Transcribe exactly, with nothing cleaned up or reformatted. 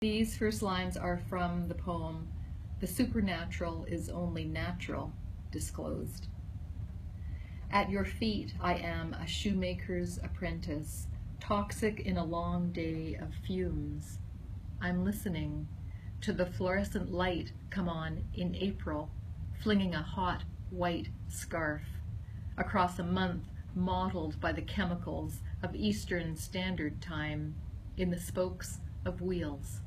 These first lines are from the poem, "The supernatural is only natural, disclosed." At your feet I am a shoemaker's apprentice, toxic in a long day of fumes. I'm listening to the fluorescent light come on in April, flinging a hot white scarf across a month mottled by the chemicals of Eastern Standard Time in the spokes of wheels.